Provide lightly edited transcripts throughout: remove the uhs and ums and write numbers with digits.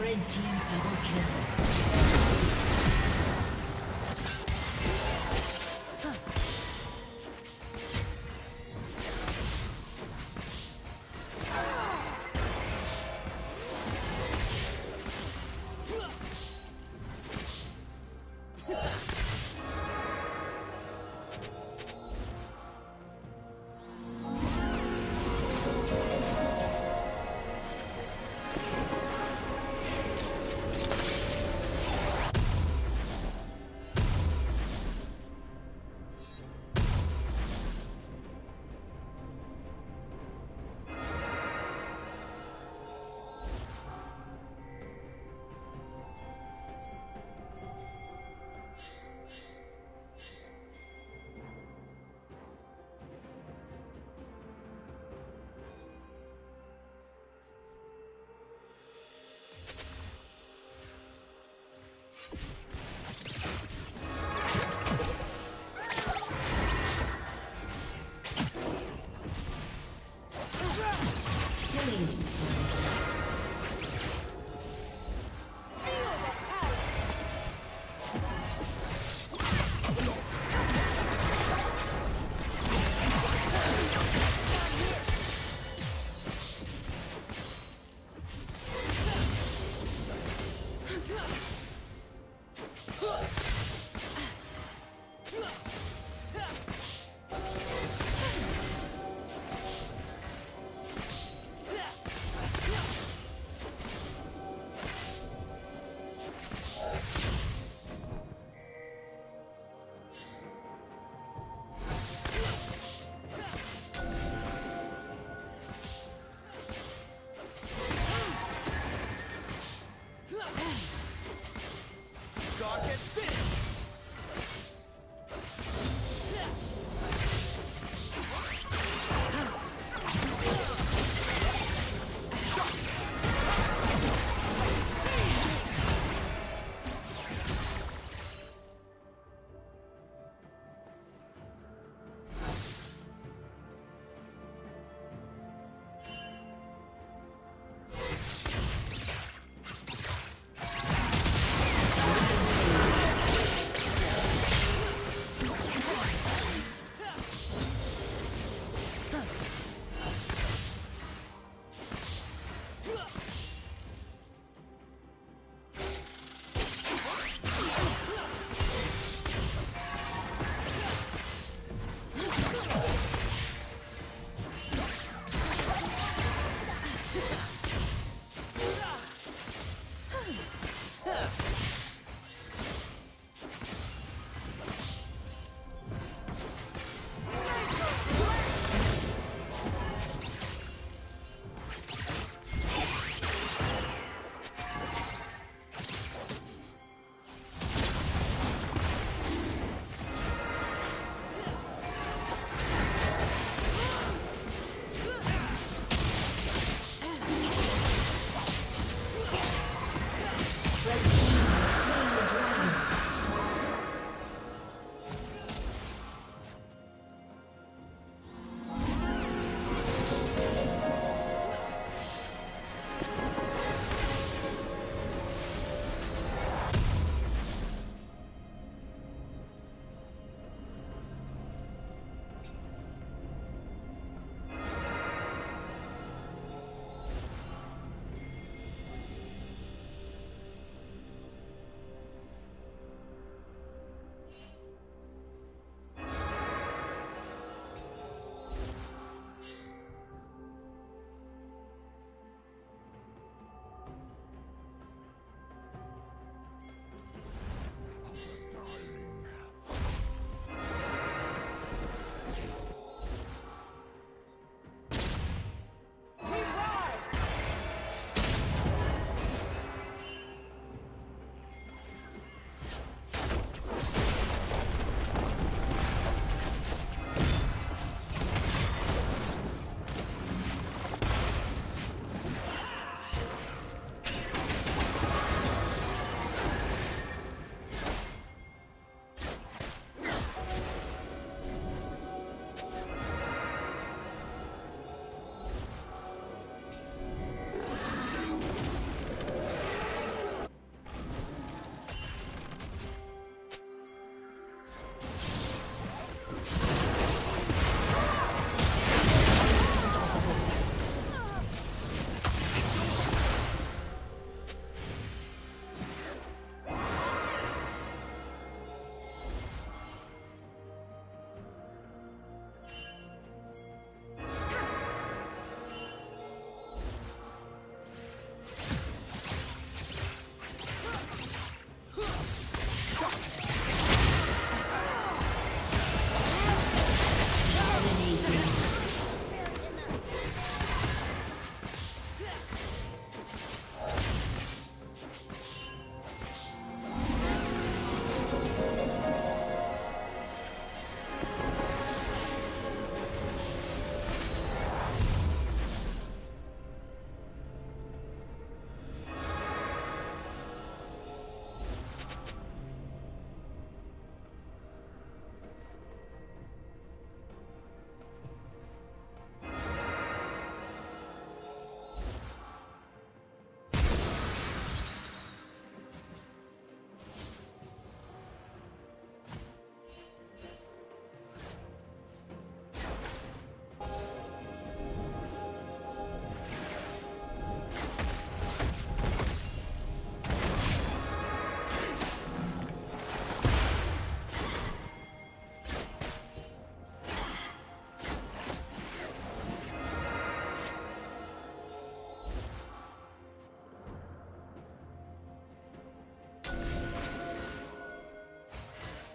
Red team double kill.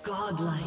Godlike.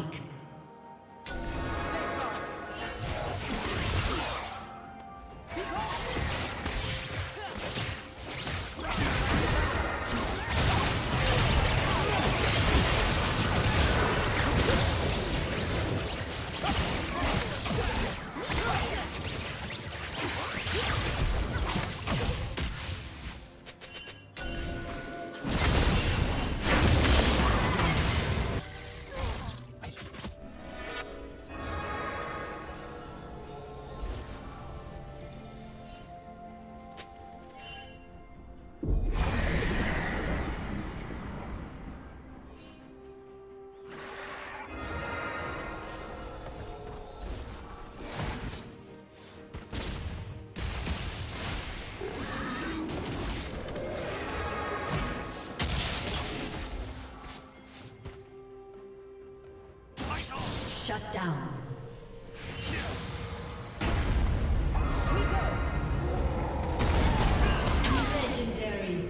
Shut down. Legendary.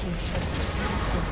team's turret has been destroyed.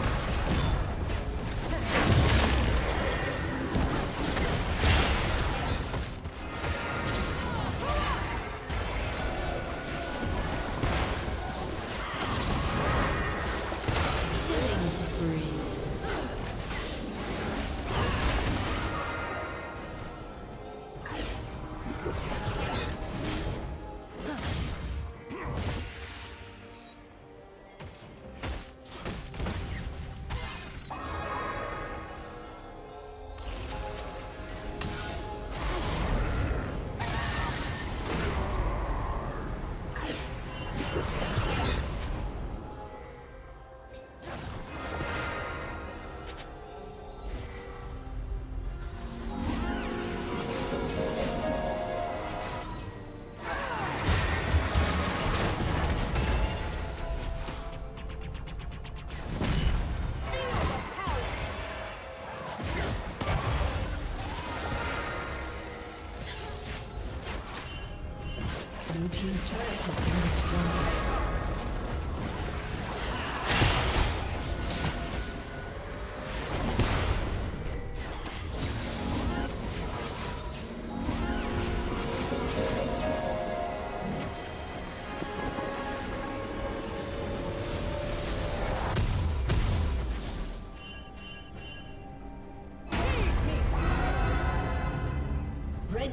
Killing spree. Blue team's turret has been destroyed. Red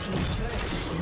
Team's turret has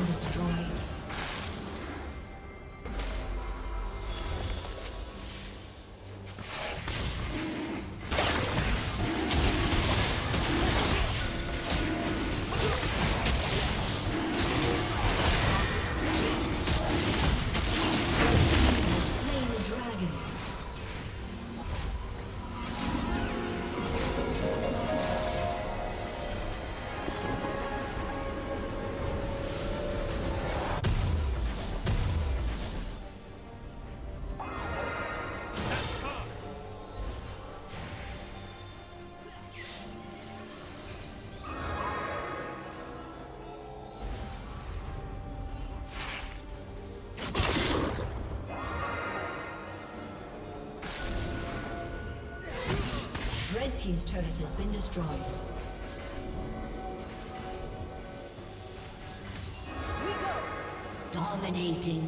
been destroyed. We go. Dominating.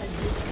has destroyed.